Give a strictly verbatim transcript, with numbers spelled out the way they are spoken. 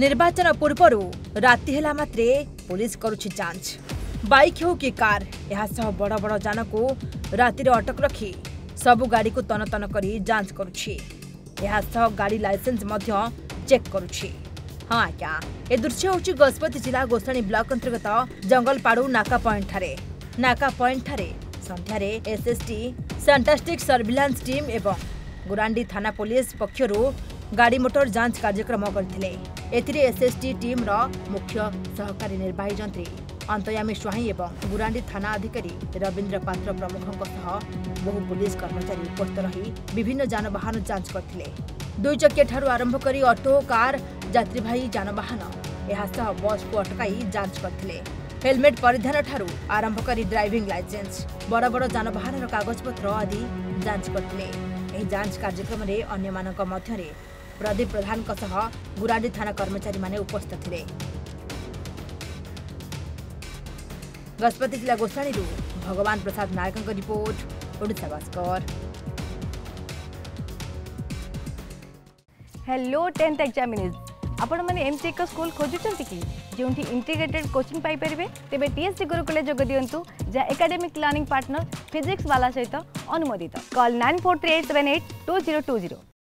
निर्वाचन पूर्वर राति है मात्रे पुलिस करुछि जांच। बाइक हो कि कार यहाँ बड़ बड़ जान को राति अटक रखी सबु गाड़ी को तन तन करी जांच करुछि। यहाँ गाड़ी लाइसेंस चेक करुछि। हाँ आज्ञा ए दृश्य हूँ गजपति जिला गोसाणी ब्लॉक अंतर्गत जंगलपाड़ू नाका पॉइंट ठारे। नाका पॉइंट ठारे संध्यार एसएसटी फैंटास्टिक सर्विलांस टीम एवं गुरांडी थाना पुलिस पक्षर गाड़ी मोटर जांच कार्यक्रम करथिले। एथिरे एसएसटी टीम रो मुख्य सहकारी निर्वाही जंत्री अंतयामी स्वाई एवं गुरांडी थाना अधिकारी रवींद्र पात्र प्रमुख बहु पुलिस कर्मचारी उपस्थित रही विभिन्न जानवाहन जांच करथिले। दुई चकिया ठारू आरंभ करी ऑटो कार यात्रीवाही जानवाहन यहाँ बस को अटकाई जांच करथिले। हेलमेट परिधान ठारू आरंभ करी ड्राइविंग लाइसेंस बड़ बड़ जानवाहन कागजपत्र आदि जांच करथिले। एही जांच कार्यक्रम में अन्य मानक मध्यरे प्रदीप प्रधान सह गुरांडी थाना कर्मचारी माने उपस्थित थिले। गजपति जिला Gosani Bhagwan Prasad Nayak report Odisha Bhaskar. Hello tenth examinees आपण मैंने एमती एक स्कूल खोजुंट कि जो इंटीग्रेटेड कोचिंग पाई पारे तेज टीएससी गुरु कॉलेज जोग दिंतु जहाँ एकेडमिक लर्निंग पार्टनर फिजिक्स वाला सहित अनुमोदित। Call nine four three eight seven eight two zero two zero.